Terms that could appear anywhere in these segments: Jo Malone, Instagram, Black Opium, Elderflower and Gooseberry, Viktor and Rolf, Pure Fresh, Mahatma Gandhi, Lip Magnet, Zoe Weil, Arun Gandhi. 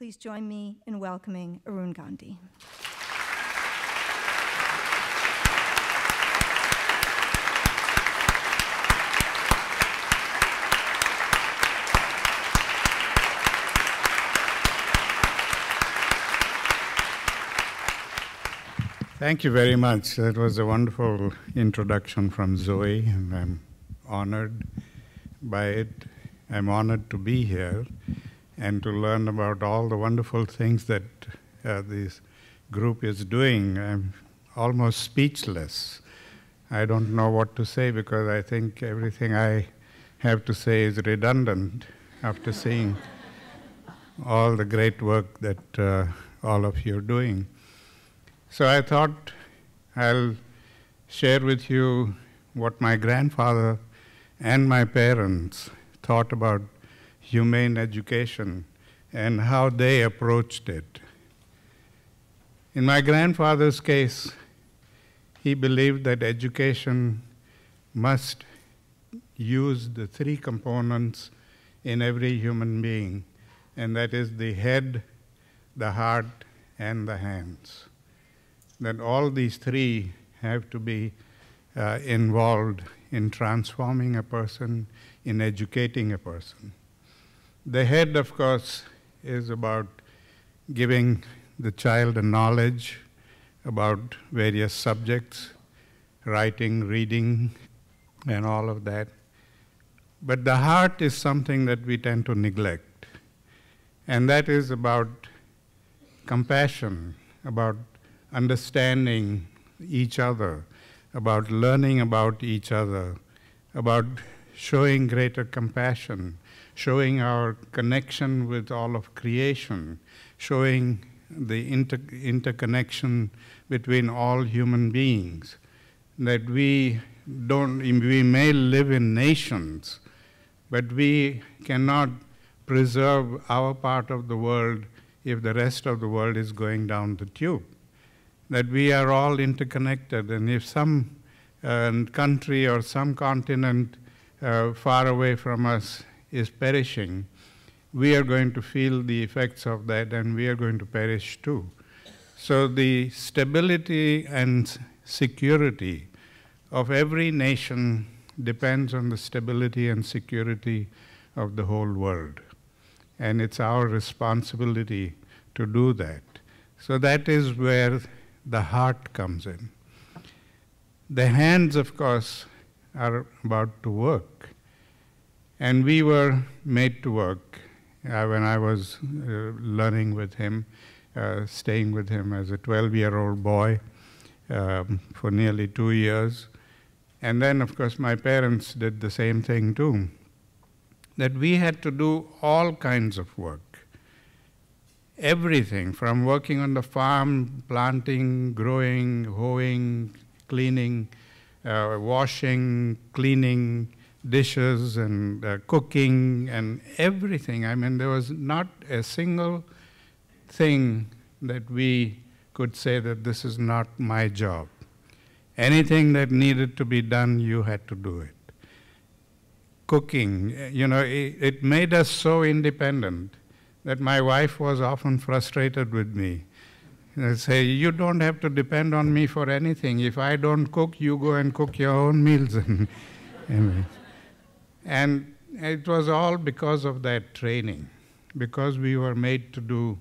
Please join me in welcoming Arun Gandhi. Thank you very much. That was a wonderful introduction from Zoe, and I'm honored by it. I'm honored to be here and to learn about all the wonderful things that this group is doing. I'm almost speechless. I don't know what to say because I think everything I have to say is redundant after seeing all the great work that all of you are doing. So I thought I'll share with you what my grandfather and my parents thought about humane education and how they approached it. In my grandfather's case, he believed that education must use the three components in every human being, and that is the head, the heart, and the hands. That all these three have to be involved in transforming a person, in educating a person. The head, of course, is about giving the child a knowledge about various subjects, writing, reading, and all of that. But the heart is something that we tend to neglect, and that is about compassion, about understanding each other, about learning about each other, about showing greater compassion, showing our connection with all of creation, showing the interconnection between all human beings, that we may live in nations, but we cannot preserve our part of the world if the rest of the world is going down the tube. That we are all interconnected, and if some country or some continent far away from us is perishing, we are going to feel the effects of that, and we are going to perish too. So the stability and security of every nation depends on the stability and security of the whole world, and it's our responsibility to do that. So that is where the heart comes in. The hands, of course, are about to work. And we were made to work when I was learning with him, staying with him as a 12-year-old boy for nearly 2 years. And then, of course, my parents did the same thing too, that we had to do all kinds of work. Everything from working on the farm, planting, growing, hoeing, cleaning, washing, cleaning dishes, and cooking, and everything. I mean, there was not a single thing that we could say that this is not my job. Anything that needed to be done, you had to do it. Cooking, you know, it made us so independent that my wife was often frustrated with me. I'd say, you don't have to depend on me for anything. If I don't cook, you go and cook your own meals. And it was all because of that training, because we were made to do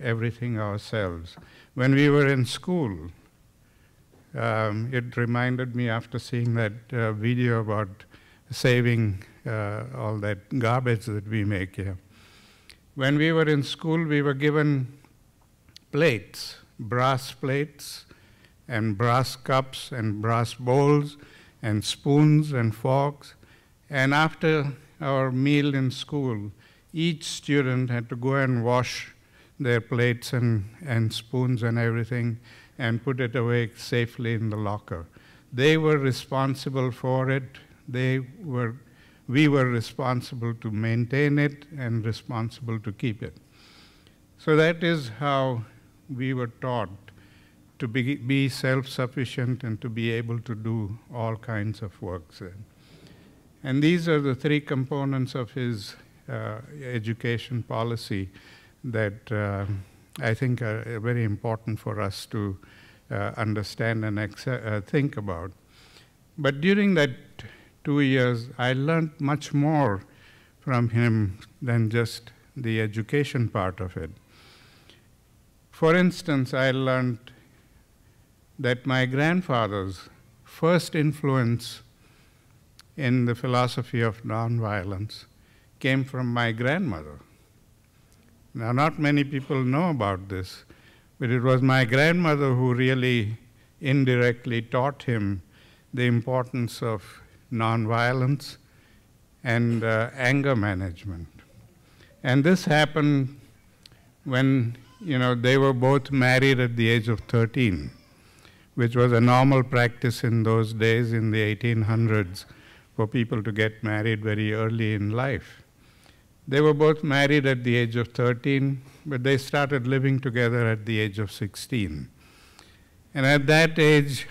everything ourselves. When we were in school, it reminded me, after seeing that video about saving all that garbage that we make here. When we were in school, we were given plates, brass plates, and brass cups, and brass bowls, and spoons, and forks. And after our meal in school, each student had to go and wash their plates and spoons and everything, and put it away safely in the locker. They were responsible for it. We were responsible to maintain it and responsible to keep it. So that is how we were taught to be self-sufficient and to be able to do all kinds of works. And these are the three components of his education policy that I think are very important for us to understand and think about. But during that 2 years, I learned much more from him than just the education part of it. For instance, I learned that my grandfather's first influence in the philosophy of nonviolence came from my grandmother. Now, not many people know about this, but it was my grandmother who really indirectly taught him the importance of nonviolence and anger management. And this happened when, you know, they were both married at the age of 13, which was a normal practice in those days in the 1800s for people to get married very early in life. They were both married at the age of 13, but they started living together at the age of 16. And at that age,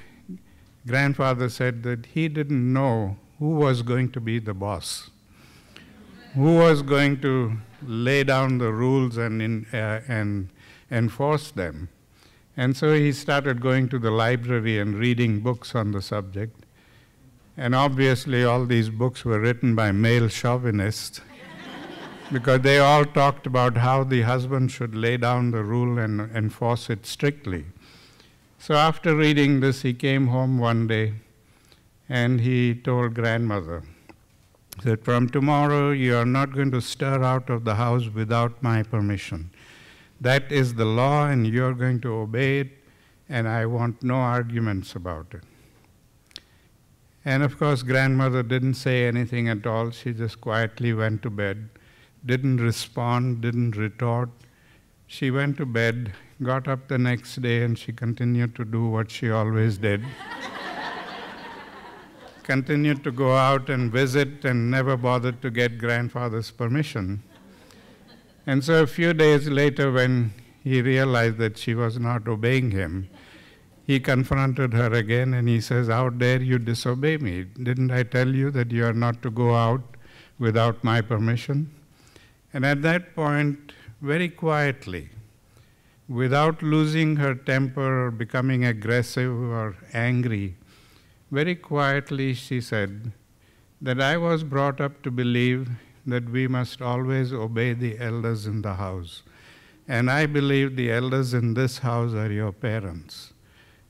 grandfather said that he didn't know who was going to be the boss, who was going to lay down the rules and enforce them. And so he started going to the library and reading books on the subject. And obviously, all these books were written by male chauvinists, because they all talked about how the husband should lay down the rule and enforce it strictly. So after reading this, he came home one day, and he told grandmother that from tomorrow, you are not going to stir out of the house without my permission. That is the law, and you're going to obey it, and I want no arguments about it. And of course, grandmother didn't say anything at all. She just quietly went to bed. Didn't respond, didn't retort. She went to bed, got up the next day, and she continued to do what she always did. Continued to go out and visit and never bothered to get grandfather's permission. And so a few days later, when he realized that she was not obeying him, he confronted her again, and he says, "How dare you disobey me? Didn't I tell you that you are not to go out without my permission?" And at that point, very quietly, without losing her temper or becoming aggressive or angry, very quietly she said that I was brought up to believe that we must always obey the elders in the house. And I believe the elders in this house are your parents.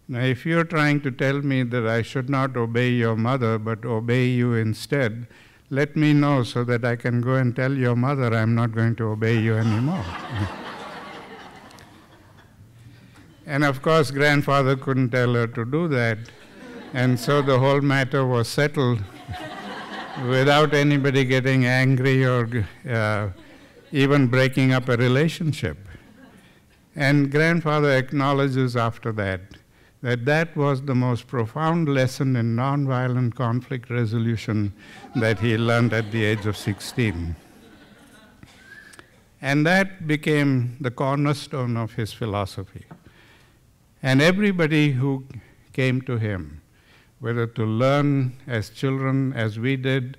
Now, if you're trying to tell me that I should not obey your mother but obey you instead, let me know so that I can go and tell your mother I'm not going to obey you anymore. And of course, grandfather couldn't tell her to do that. And so the whole matter was settled without anybody getting angry or even breaking up a relationship. And grandfather acknowledges after that that that was the most profound lesson in nonviolent conflict resolution that he learned at the age of 16. And that became the cornerstone of his philosophy. And everybody who came to him, whether to learn as children as we did,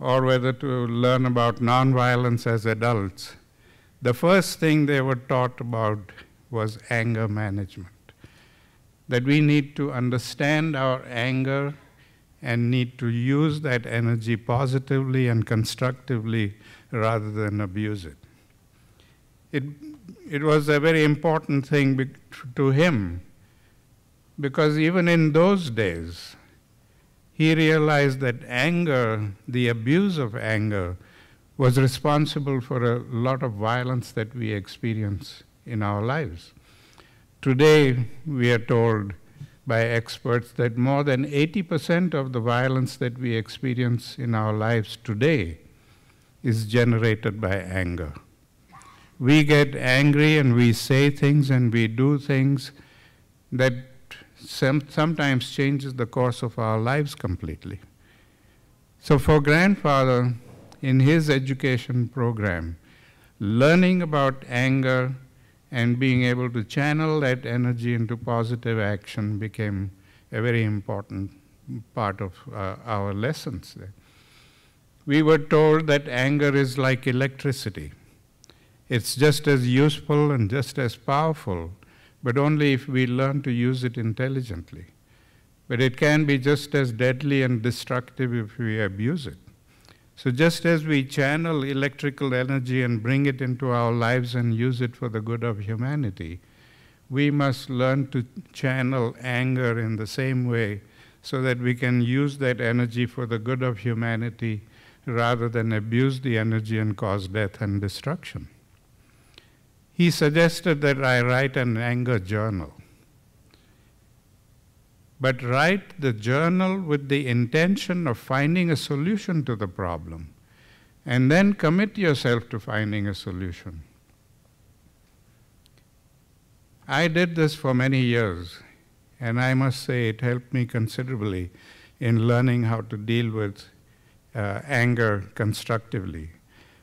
or whether to learn about nonviolence as adults, the first thing they were taught about was anger management. That we need to understand our anger and need to use that energy positively and constructively rather than abuse it. It was a very important thing to him, because even in those days, he realized that anger, the abuse of anger, was responsible for a lot of violence that we experience in our lives. Today, we are told by experts that more than 80% of the violence that we experience in our lives today is generated by anger. We get angry and we say things and we do things that sometimes changes the course of our lives completely. So for grandfather, in his education program, learning about anger and being able to channel that energy into positive action became a very important part of our lessons. We were told that anger is like electricity. It's just as useful and just as powerful, but only if we learn to use it intelligently. But it can be just as deadly and destructive if we abuse it. So just as we channel electrical energy and bring it into our lives and use it for the good of humanity, we must learn to channel anger in the same way so that we can use that energy for the good of humanity rather than abuse the energy and cause death and destruction. He suggested that I write an anger journal. But write the journal with the intention of finding a solution to the problem, and then commit yourself to finding a solution. I did this for many years, and I must say it helped me considerably in learning how to deal with anger constructively.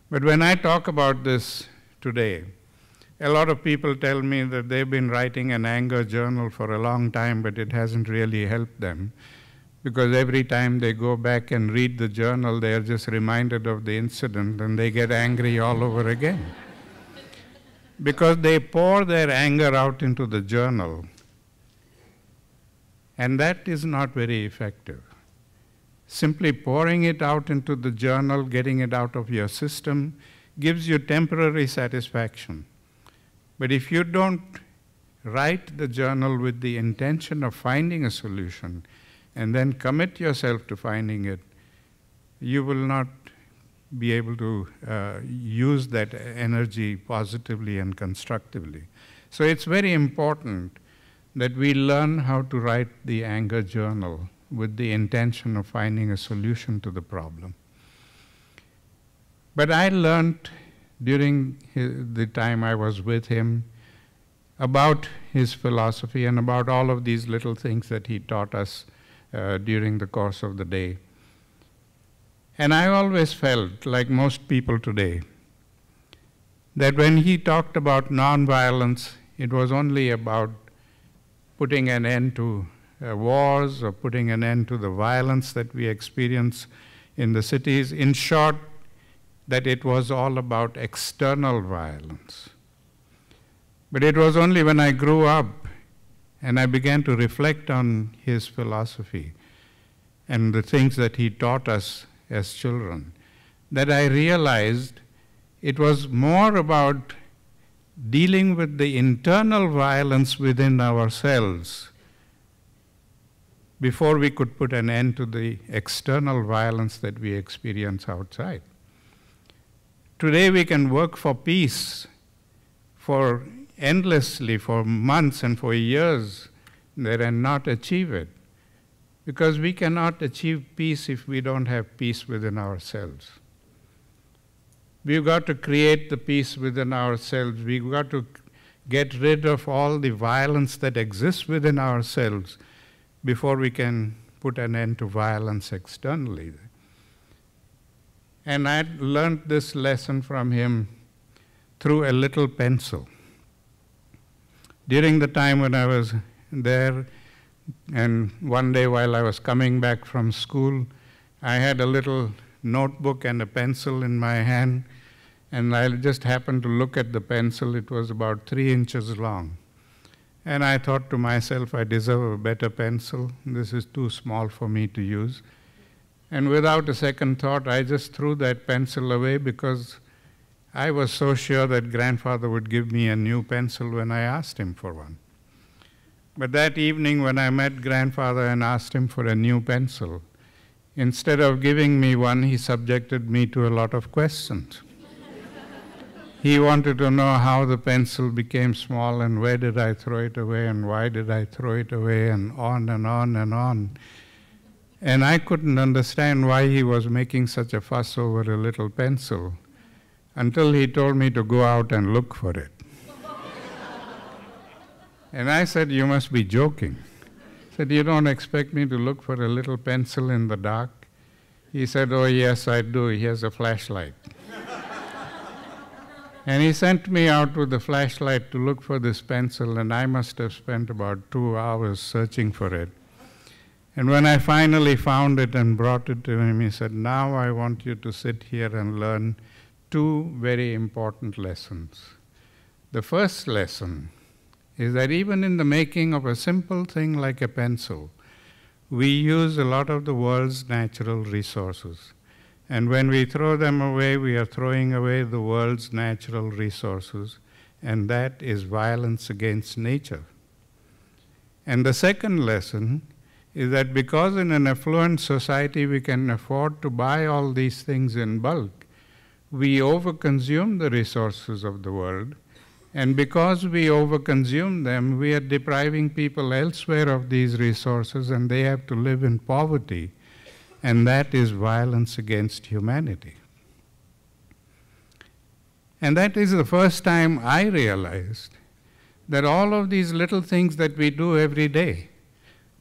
But when I talk about this today, a lot of people tell me that they've been writing an anger journal for a long time, but it hasn't really helped them, because every time they go back and read the journal, they are just reminded of the incident and they get angry all over again. Because they pour their anger out into the journal, and that is not very effective. Simply pouring it out into the journal, getting it out of your system, gives you temporary satisfaction. But if you don't write the journal with the intention of finding a solution and then commit yourself to finding it, you will not be able to use that energy positively and constructively. So it's very important that we learn how to write the anger journal with the intention of finding a solution to the problem. But I learned during the time I was with him about his philosophy and about all of these little things that he taught us during the course of the day. And I always felt, like most people today, that when he talked about nonviolence, it was only about putting an end to wars or putting an end to the violence that we experience in the cities. In short, that it was all about external violence. But it was only when I grew up and I began to reflect on his philosophy and the things that he taught us as children that I realized it was more about dealing with the internal violence within ourselves before we could put an end to the external violence that we experience outside. Today we can work for peace for endlessly, for months and for years there and not achieve it, because we cannot achieve peace if we don't have peace within ourselves. We've got to create the peace within ourselves. We've got to get rid of all the violence that exists within ourselves before we can put an end to violence externally. And I learned this lesson from him through a little pencil. During the time when I was there, and one day while I was coming back from school, I had a little notebook and a pencil in my hand, and I just happened to look at the pencil. It was about 3 inches long. And I thought to myself, I deserve a better pencil. This is too small for me to use. And without a second thought, I just threw that pencil away because I was so sure that grandfather would give me a new pencil when I asked him for one. But that evening when I met grandfather and asked him for a new pencil, instead of giving me one, he subjected me to a lot of questions. He wanted to know how the pencil became small and where did I throw it away and why did I throw it away and on and on and on. And I couldn't understand why he was making such a fuss over a little pencil until he told me to go out and look for it. And I said, you must be joking. I said, you don't expect me to look for a little pencil in the dark? He said, oh yes, I do. Here's a flashlight. And he sent me out with the flashlight to look for this pencil, and I must have spent about 2 hours searching for it. And when I finally found it and brought it to him, he said, now I want you to sit here and learn two very important lessons. The first lesson is that even in the making of a simple thing like a pencil, we use a lot of the world's natural resources. And when we throw them away, we are throwing away the world's natural resources, and that is violence against nature. And the second lesson is that because in an affluent society we can afford to buy all these things in bulk, we overconsume the resources of the world, and because we overconsume them, we are depriving people elsewhere of these resources, and they have to live in poverty, and that is violence against humanity. And that is the first time I realized that all of these little things that we do every day,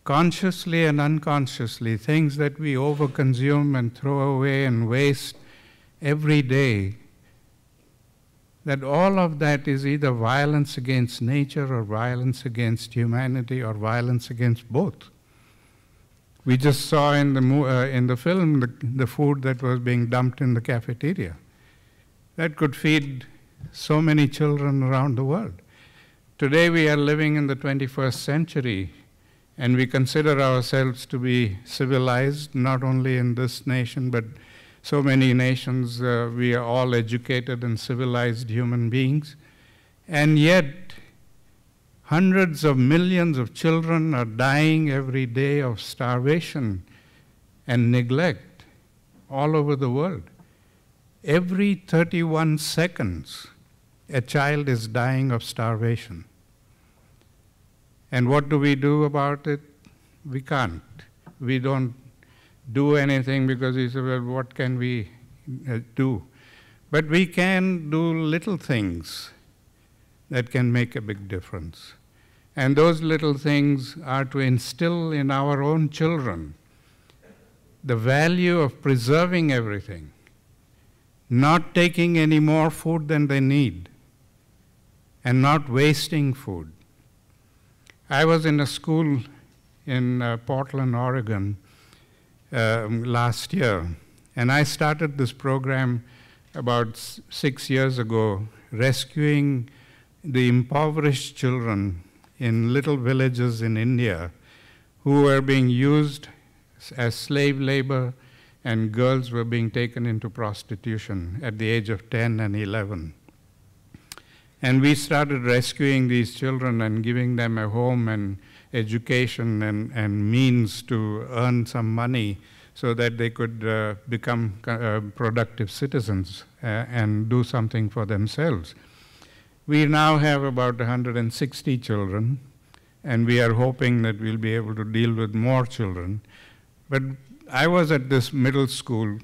consciously and unconsciously, things that we overconsume and throw away and waste every day, that all of that is either violence against nature or violence against humanity or violence against both. We just saw in the film the food that was being dumped in the cafeteria. That could feed so many children around the world. Today we are living in the 21st century and we consider ourselves to be civilized, not only in this nation, but so many nations. We are all educated and civilized human beings. And yet, hundreds of millions of children are dying every day of starvation and neglect all over the world. Every 31 seconds, a child is dying of starvation. And what do we do about it? We can't. We don't do anything because we say, well, what can we do? But we can do little things that can make a big difference. And those little things are to instill in our own children the value of preserving everything, not taking any more food than they need, and not wasting food. I was in a school in Portland, Oregon last year, and I started this program about 6 years ago, rescuing the impoverished children in little villages in India who were being used as slave labor, and girls were being taken into prostitution at the age of 10 and 11. And we started rescuing these children and giving them a home and education and means to earn some money so that they could become productive citizens and do something for themselves. We now have about 160 children, and we are hoping that we'll be able to deal with more children. But I was at this middle school,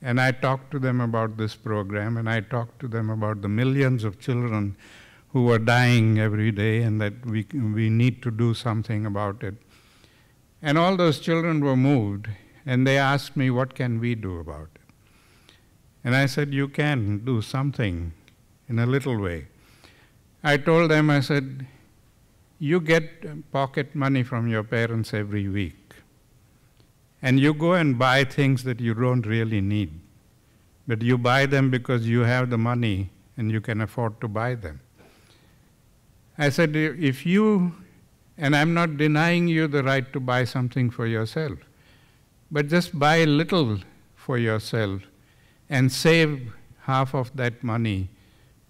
and I talked to them about this program, and I talked to them about the millions of children who are dying every day, and that we need to do something about it. And all those children were moved, and they asked me, what can we do about it? And I said, you can do something in a little way. I told them, I said, you get pocket money from your parents every week, and you go and buy things that you don't really need, but you buy them because you have the money and you can afford to buy them. I said, if you, and I'm not denying you the right to buy something for yourself, but just buy a little for yourself and save half of that money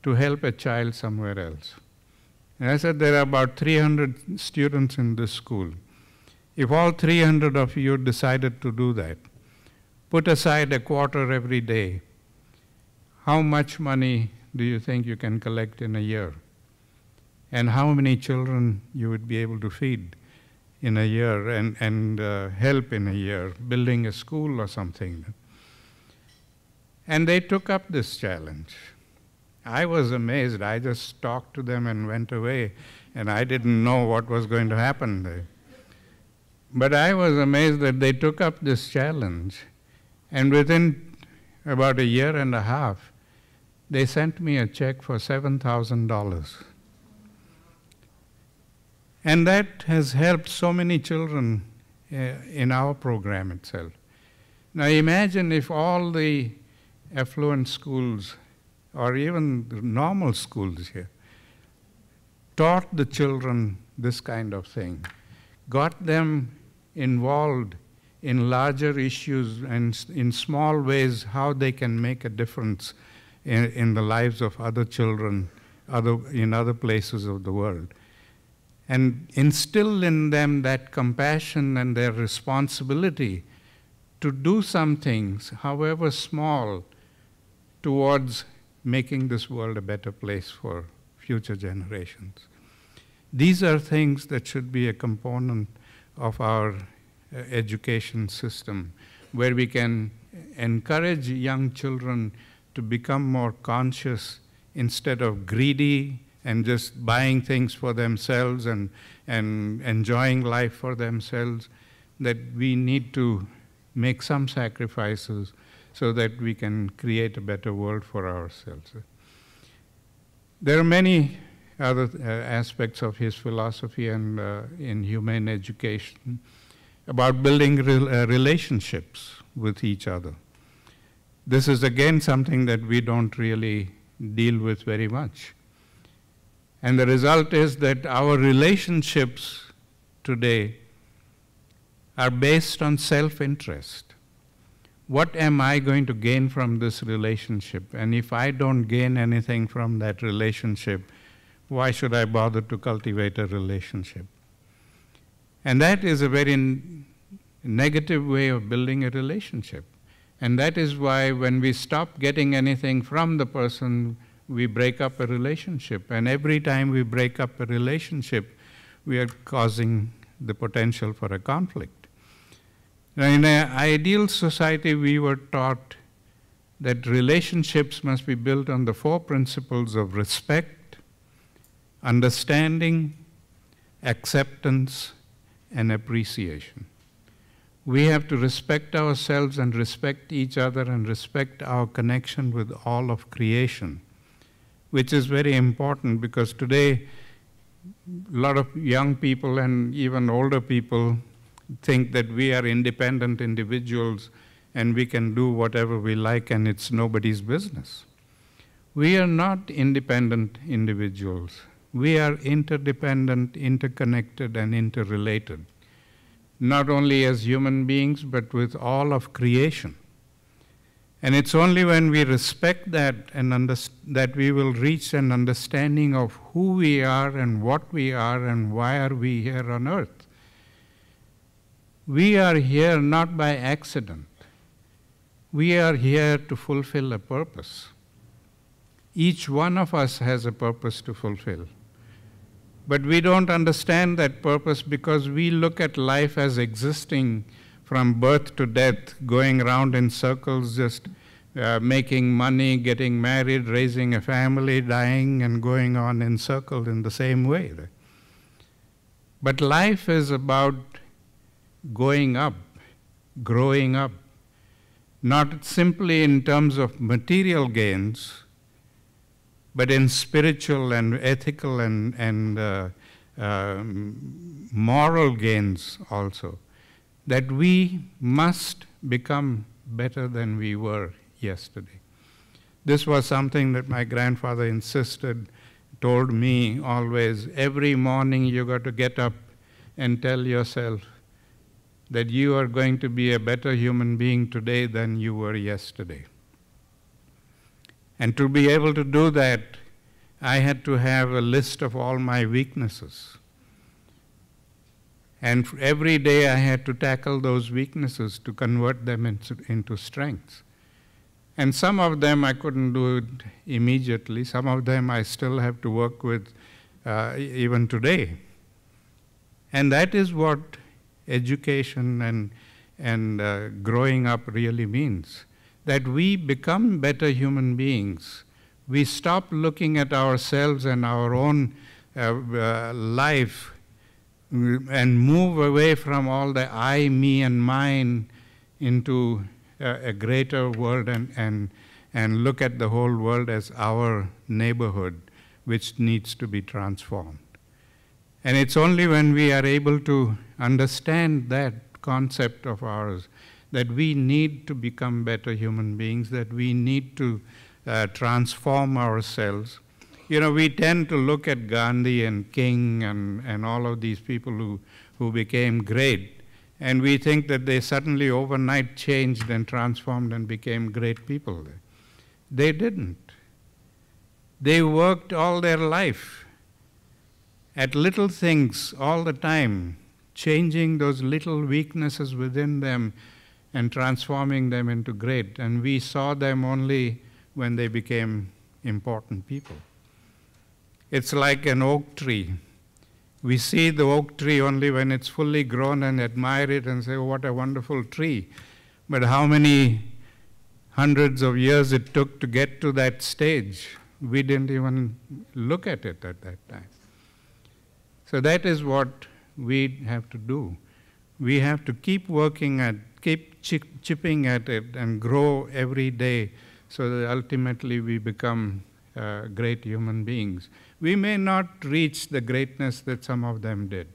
to help a child somewhere else. And I said, there are about 300 students in this school. If all 300 of you decided to do that, put aside a quarter every day, how much money do you think you can collect in a year? And how many children you would be able to feed in a year and help in a year, building a school or something? And they took up this challenge. I was amazed. I just talked to them and went away, and I didn't know what was going to happen there. But I was amazed that they took up this challenge, and within about a year and a half, they sent me a check for $7,000. And that has helped so many children in our program itself. Now imagine if all the affluent schools or even normal schools here, taught the children this kind of thing, got them involved in larger issues and in small ways how they can make a difference in the lives of other children in other places of the world, and instill in them that compassion and their responsibility to do some things, however small, towards making this world a better place for future generations. These are things that should be a component of our education system, where we can encourage young children to become more conscious instead of greedy and just buying things for themselves and enjoying life for themselves, that we need to make some sacrifices so that we can create a better world for ourselves. There are many other aspects of his philosophy and in humane education about building relationships with each other. This is again something that we don't really deal with very much. And the result is that our relationships today are based on self-interest. What am I going to gain from this relationship? And if I don't gain anything from that relationship, why should I bother to cultivate a relationship? And that is a very negative way of building a relationship. And that is why when we stop getting anything from the person, we break up a relationship. And every time we break up a relationship, we are causing the potential for a conflict. Now, in an ideal society, we were taught that relationships must be built on the four principles of respect, understanding, acceptance, and appreciation. We have to respect ourselves and respect each other and respect our connection with all of creation, which is very important because today a lot of young people and even older people think that we are independent individuals and we can do whatever we like and it's nobody's business. We are not independent individuals. We are interdependent, interconnected, and interrelated, not only as human beings, but with all of creation. And it's only when we respect that and that we will reach an understanding of who we are and what we are and why are we here on earth. We are here not by accident. We are here to fulfill a purpose. Each one of us has a purpose to fulfill. But we don't understand that purpose because we look at life as existing from birth to death, going around in circles, just making money, getting married, raising a family, dying, and going on in circles in the same way. But life is about going up, growing up, not simply in terms of material gains, but in spiritual and ethical and moral gains also, that we must become better than we were yesterday. This was something that my grandfather insisted, told me always, every morning you got to get up and tell yourself that you are going to be a better human being today than you were yesterday. And to be able to do that, I had to have a list of all my weaknesses. And every day I had to tackle those weaknesses to convert them into strengths. And some of them I couldn't do it immediately. Some of them I still have to work with even today. And that is what education and growing up really means, that we become better human beings. We stop looking at ourselves and our own life and move away from all the I, me, and mine into a greater world and look at the whole world as our neighborhood, which needs to be transformed. And it's only when we are able to understand that concept of ours that we need to become better human beings, that we need to transform ourselves. You know, we tend to look at Gandhi and King and all of these people who became great, and we think that they suddenly overnight changed and transformed and became great people. They didn't. They worked all their life at little things all the time, changing those little weaknesses within them and transforming them into great. And we saw them only when they became important people. It's like an oak tree. We see the oak tree only when it's fully grown and admire it and say, oh, what a wonderful tree. But how many hundreds of years it took to get to that stage? We didn't even look at it at that time. So that is what we have to do. We have to keep working at, keep chipping at it and grow every day so that ultimately we become great human beings. We may not reach the greatness that some of them did,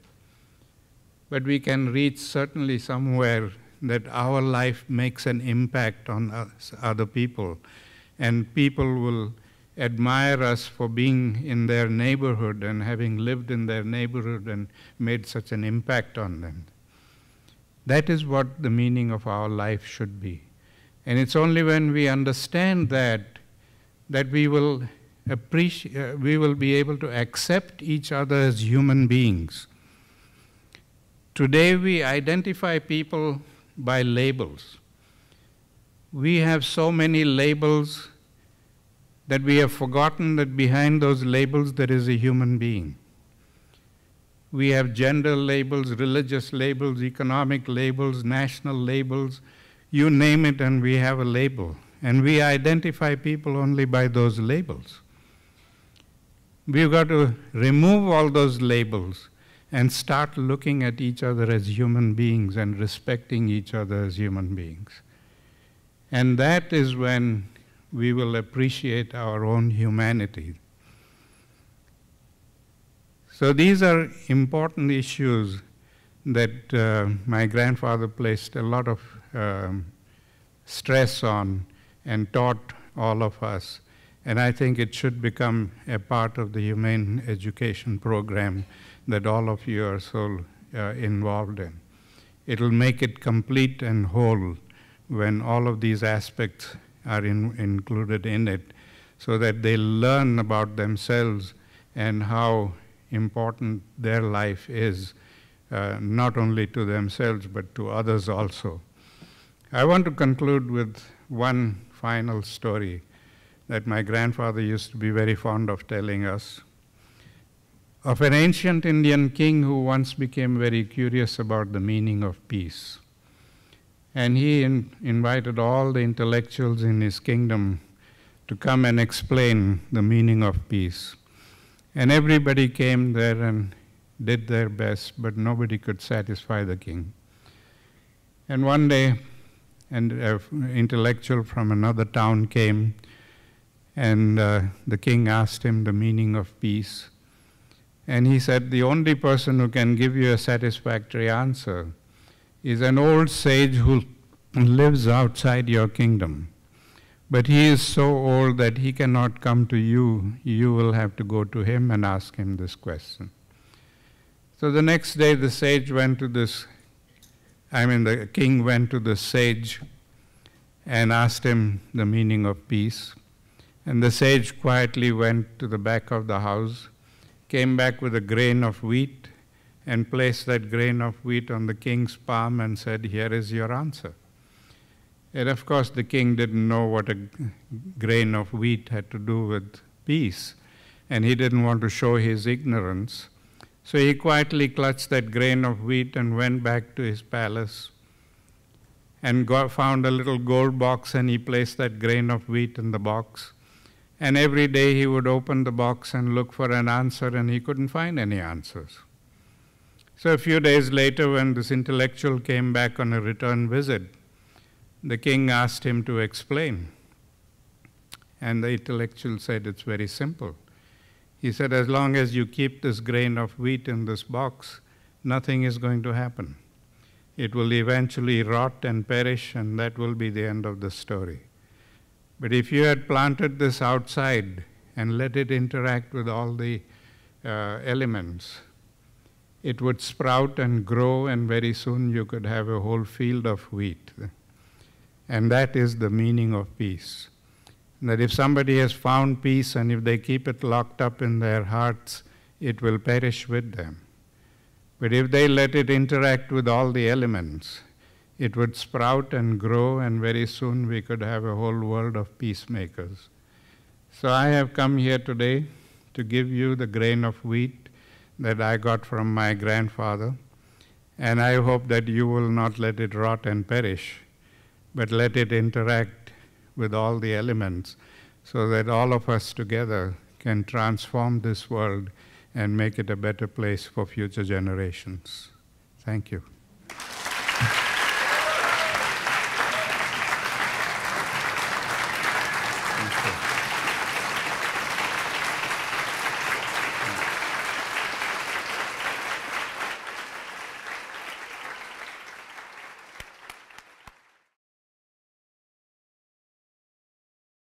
but we can reach certainly somewhere that our life makes an impact on us, other people, and people will admire us for being in their neighborhood and having lived in their neighborhood and made such an impact on them. That is what the meaning of our life should be. And it's only when we understand that that we will appreciate, we will be able to accept each other as human beings. Today we identify people by labels. We have so many labels that we have forgotten that behind those labels there is a human being. We have gender labels, religious labels, economic labels, national labels, you name it, and we have a label. And we identify people only by those labels. We've got to remove all those labels and start looking at each other as human beings and respecting each other as human beings. And that is when we will appreciate our own humanity. So these are important issues that my grandfather placed a lot of stress on and taught all of us. And I think it should become a part of the humane education program that all of you are so involved in. It'll make it complete and whole when all of these aspects are included in it, so that they learn about themselves and how important their life is, not only to themselves, but to others also. I want to conclude with one final story that my grandfather used to be very fond of telling us, of an ancient Indian king who once became very curious about the meaning of peace. And he invited all the intellectuals in his kingdom to come and explain the meaning of peace. And everybody came there and did their best, but nobody could satisfy the king. And one day, an intellectual from another town came, and the king asked him the meaning of peace. And he said, the only person who can give you a satisfactory answer is an old sage who lives outside your kingdom. But he is so old that he cannot come to you. You will have to go to him and ask him this question. So the next day the sage went to this the king went to the sage and asked him the meaning of peace. And the sage quietly went to the back of the house, came back with a grain of wheat, and placed that grain of wheat on the king's palm and said, here is your answer. And of course, the king didn't know what a grain of wheat had to do with peace, and he didn't want to show his ignorance. So he quietly clutched that grain of wheat and went back to his palace and found a little gold box, and he placed that grain of wheat in the box. And every day he would open the box and look for an answer, and he couldn't find any answers. So a few days later, when this intellectual came back on a return visit, the king asked him to explain. And the intellectual said, it's very simple. He said, as long as you keep this grain of wheat in this box, nothing is going to happen. It will eventually rot and perish, and that will be the end of the story. But if you had planted this outside and let it interact with all the elements, it would sprout and grow, and very soon you could have a whole field of wheat. And that is the meaning of peace. That if somebody has found peace and if they keep it locked up in their hearts, it will perish with them. But if they let it interact with all the elements, it would sprout and grow, and very soon we could have a whole world of peacemakers. So I have come here today to give you the grain of wheat that I got from my grandfather, and I hope that you will not let it rot and perish, but let it interact with all the elements so that all of us together can transform this world and make it a better place for future generations. Thank you. Thank you.